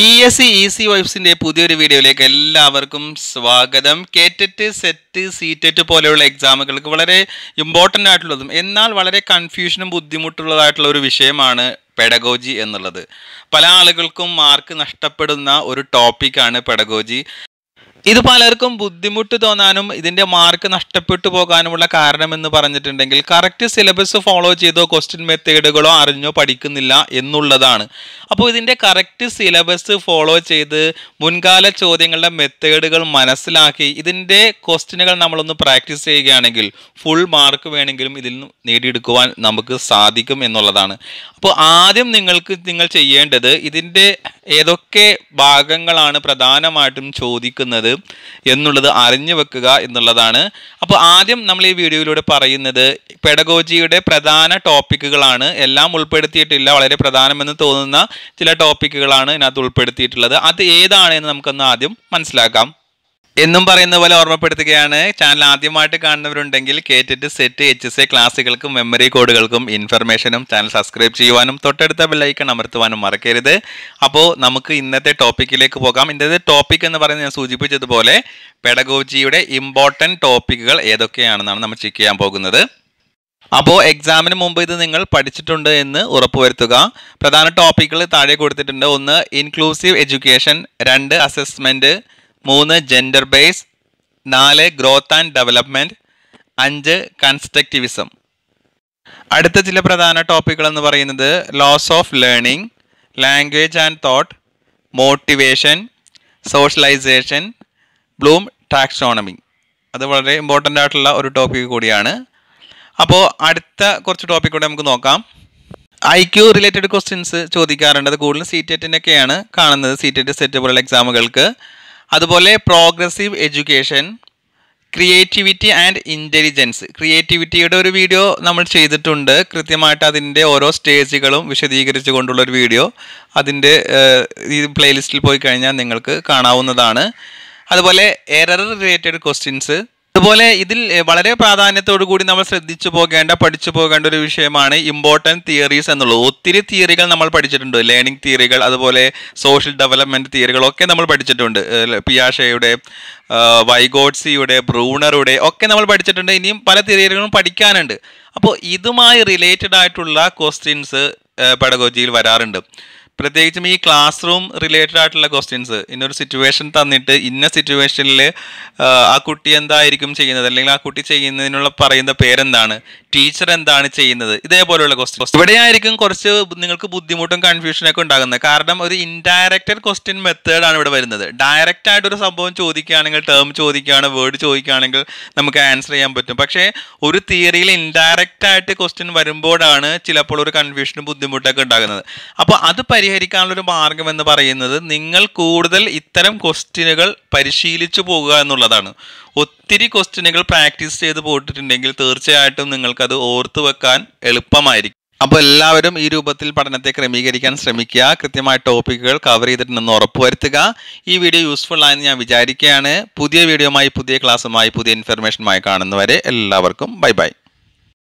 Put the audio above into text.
PSC Easy Vibes in a Pudu video like a lavercum swagadam, CTET, SET, CTET, polar exam, important at Ludum, Enal Valere confusion, Buddhimutular at Lurvishamana, pedagogy and the leather. Palalakulkum mark Nashtapaduna or topic and a pedagogy. This പലർക്കും ബുദ്ധിമുട്ടുതോന്നാനും ഇതിന്റെ mark നഷ്ടപ്പെട്ടു പോകാനുമുള്ള കാരണം എന്ന് പറഞ്ഞിട്ടുണ്ടെങ്കിൽ correct syllabus follow ചെയ്തോ question മെത്തേഡുകളോ അറിഞ്ഞോ പഠിക്കുന്നില്ല എന്നുള്ളതാണ്. അപ്പോൾ ഇതിന്റെ കറക്റ്റ് സിലബസ് ഫോളോ ചെയ്ത് മുൻകാല ചോദ്യങ്ങളുടെ മെത്തേഡുകൾ മനസ്സിലാക്കി ഇതിന്റെ ക്വസ്റ്റ്യനുകൾ നമ്മൾ ഒന്ന് പ്രാക്ടീസ് ചെയ്യുകയാണെങ്കിൽ ഫുൾ മാർക്ക് വേണമെങ്കിലും ഇതിൽ നേടിയെടുക്കാൻ നമുക്ക് സാധിക്കും എന്നുള്ളതാണ്. അപ്പോൾ ആദ്യം നിങ്ങൾ ചെയ്യേണ്ടത് ഇതിന്റെ ഏതൊക്കെ ഭാഗങ്ങളാണ് പ്രധാനമായിട്ടും ചോദിക്കുന്നത് എന്നുള്ളത് അറിഞ്ഞു വെക്കുക എന്നുള്ളതാണ്. അപ്പോൾ ആദ്യം നമ്മൾ ഈ വീഡിയോയിലൂടെ പറയുന്നത് പെഡഗോജിയുടെ പ്രധാന ടോപ്പിക്കുകളാണ്. എല്ലാം ഉൾപ്പെടുത്തിയിട്ടില്ല, വളരെ പ്രധാനമെന്ന് തോന്നുന്ന ചില ടോപ്പിക്കുകളാണ് ഇതിനകത്ത് ഉൾപ്പെടുത്തിയിട്ടുള്ളത്. അത് ഏതാണെന്ന് നമുക്കൊന്ന് ആദ്യം മനസ്സിലാക്കാം. എന്നും പറയുന്ന പോലെ ഓർമ്മപ്പെടുത്തുകയാണ്, ചാനൽ ആദ്യമായിട്ട് കാണുന്നവരുണ്ടെങ്കിൽ കേറ്റിട്ട് സെറ്റ് HSA ക്ലാസ്സുകൾക്കും മെമ്മറി കോഡുകൾക്കും ഇൻഫർമേഷനും ചാനൽ സബ്സ്ക്രൈബ് ചെയ്യുവാനും തൊട്ടടുത്ത ബെല്ലൈക്കൺ അമർത്തുവാനും മറക്കരുത്. അപ്പോൾ നമുക്ക് ഇന്നത്തെ ടോപ്പിക്കിലേക്ക് പോകാം. ഇന്നത്തെ ടോപ്പിക് എന്ന് പറയുന്നത് ഞാൻ സൂചിപ്പിച്ചതുപോലെ പെഡഗോജിയുടെ ഇമ്പോർട്ടൻറ്റ് ടോപ്പിക്കുകൾ ഏതൊക്കെയാണെന്നാണ് നമ്മൾ ചെക്ക് ചെയ്യാൻ പോകുന്നത്. അപ്പോൾ എക്സാമിന് മുമ്പ് ഇത് നിങ്ങൾ പഠിച്ചിട്ടുണ്ട് എന്ന് ഉറപ്പുവരുത്തുക. പ്രധാന ടോപ്പിക്കുകൾ താഴെ കൊടുത്തിട്ടുണ്ട്. ഒന്ന് inclusive education, 2 assessment, 3 gender base, 4 growth and development, 5 constructivism. അടുത്ത ചില പ്രധാന ടോപ്പിക്കുകളെന്ന് പറയുന്നത് loss of learning, language and thought, motivation, socialization, Bloom taxonomy. അത് വളരെ ഇമ്പോർട്ടൻ്റ് ആയിട്ടുള്ള ഒരു ടോപ്പിക് കൂടിയാണ്. അപ്പോൾ അടുത്ത കുറച്ച് ടോപ്പിക് കൂടെ നമുക്ക് നോക്കാം. IQ റിലേറ്റഡ് ക്വസ്റ്റ്യൻസ് ചോദിക്കാറുണ്ട്. അത് കൂടുതലും CTETനൊക്കെയാണ് കാണുന്നത്, CTET സെറ്റ് പോലുള്ള എക്സാമുകൾക്ക്. അതുപോലെ progressive education, creativity and intelligence. ക്രിയേറ്റിവിറ്റിയുടെ ഒരു വീഡിയോ നമ്മൾ ചെയ്തിട്ടുണ്ട്, കൃത്യമായിട്ട് അതിൻ്റെ ഓരോ സ്റ്റേജുകളും വിശദീകരിച്ചു കൊണ്ടുള്ളൊരു വീഡിയോ. അതിൻ്റെ ഈ പ്ലേലിസ്റ്റിൽ പോയി കഴിഞ്ഞാൽ നിങ്ങൾക്ക് കാണാവുന്നതാണ്. അതുപോലെ എറർ റിലേറ്റഡ് ക്വസ്റ്റ്യൻസ്. അതുപോലെ ഇതിൽ വളരെ പ്രാധാന്യത്തോടു കൂടി നമ്മൾ ശ്രദ്ധിച്ചു പോകേണ്ട പഠിച്ചു പോകേണ്ട ഒരു വിഷയമാണ് ഇമ്പോർട്ടൻറ്റ് തിയറീസ് എന്നുള്ളത്. ഒത്തിരി തിയറികൾ നമ്മൾ പഠിച്ചിട്ടുണ്ട്, ലേണിംഗ് തിയറികൾ, അതുപോലെ സോഷ്യൽ ഡെവലപ്മെൻറ്റ് തിയറികളൊക്കെ നമ്മൾ പഠിച്ചിട്ടുണ്ട്. പിയാഷെയുടെ, വൈഗോട്സിയുടെ, ബ്രൂണറുടെ ഒക്കെ നമ്മൾ പഠിച്ചിട്ടുണ്ട്. ഇനിയും പല തിയറികളും പഠിക്കാനുണ്ട്. അപ്പോൾ ഇതുമായി റിലേറ്റഡ് ആയിട്ടുള്ള ക്വസ്റ്റ്യൻസ് പെഡഗോജിയിൽ വരാറുണ്ട്. പ്രത്യേകിച്ചും ഈ ക്ലാസ് റൂം റിലേറ്റഡ് ആയിട്ടുള്ള ക്വസ്റ്റ്യൻസ്, ഇന്നൊരു സിറ്റുവേഷൻ തന്നിട്ട് ഇന്ന സിറ്റുവേഷനിൽ ആ കുട്ടി എന്തായിരിക്കും ചെയ്യുന്നത്, അല്ലെങ്കിൽ ആ കുട്ടി ചെയ്യുന്നതിനുള്ള പറയുന്ന പേരെന്താണ്, ടീച്ചർ എന്താണ് ചെയ്യുന്നത്, ഇതേപോലെയുള്ള ക്വസ്റ്റ്യൻസ്. ഇവിടെയായിരിക്കും കുറച്ച് നിങ്ങൾക്ക് ബുദ്ധിമുട്ടും കൺഫ്യൂഷനൊക്കെ ഉണ്ടാകുന്നത്. കാരണം ഒരു ഇൻഡയറക്റ്റഡ് ക്വസ്റ്റ്യൻ മെത്തേഡാണ് ഇവിടെ വരുന്നത്. ഡയറക്റ്റ് ആയിട്ടൊരു സംഭവം ചോദിക്കുകയാണെങ്കിൽ, ടേം ചോദിക്കുകയാണെങ്കിൽ, വേർഡ് ചോദിക്കുകയാണെങ്കിൽ നമുക്ക് ആൻസർ ചെയ്യാൻ പറ്റും. പക്ഷേ ഒരു തിയറിയിൽ ഇൻഡയറക്റ്റായിട്ട് ക്വസ്റ്റ്യൻ വരുമ്പോഴാണ് ചിലപ്പോൾ ഒരു കൺഫ്യൂഷനും ബുദ്ധിമുട്ടൊക്കെ ഉണ്ടാകുന്നത്. അപ്പോൾ അത് പരിഹരിക്കാനുള്ളൊരു മാർഗം എന്ന് പറയുന്നത് നിങ്ങൾ കൂടുതൽ ഇത്തരം ക്വസ്റ്റ്യനുകൾ പരിശീലിച്ചു പോകുക എന്നുള്ളതാണ്. ഒത്തിരി ക്വസ്റ്റ്യനുകൾ പ്രാക്ടീസ് ചെയ്ത് പോയിട്ടുണ്ടെങ്കിൽ തീർച്ചയായിട്ടും നിങ്ങൾക്കത് ഓർത്തു വെക്കാൻ എളുപ്പമായിരിക്കും. അപ്പോൾ എല്ലാവരും ഈ രൂപത്തിൽ പഠനത്തെ ക്രമീകരിക്കാൻ ശ്രമിക്കുക. കൃത്യമായ ടോപ്പിക്കുകൾ കവർ ചെയ്തിട്ടുണ്ടെന്ന് ഉറപ്പുവരുത്തുക. ഈ വീഡിയോ യൂസ്ഫുൾ ആയെന്ന് ഞാൻ വിചാരിക്കുകയാണ്. പുതിയ വീഡിയോയുമായി, പുതിയ ക്ലാസ്സുമായി, പുതിയ ഇൻഫർമേഷനുമായി കാണുന്നവരെ എല്ലാവർക്കും ബൈ ബൈ.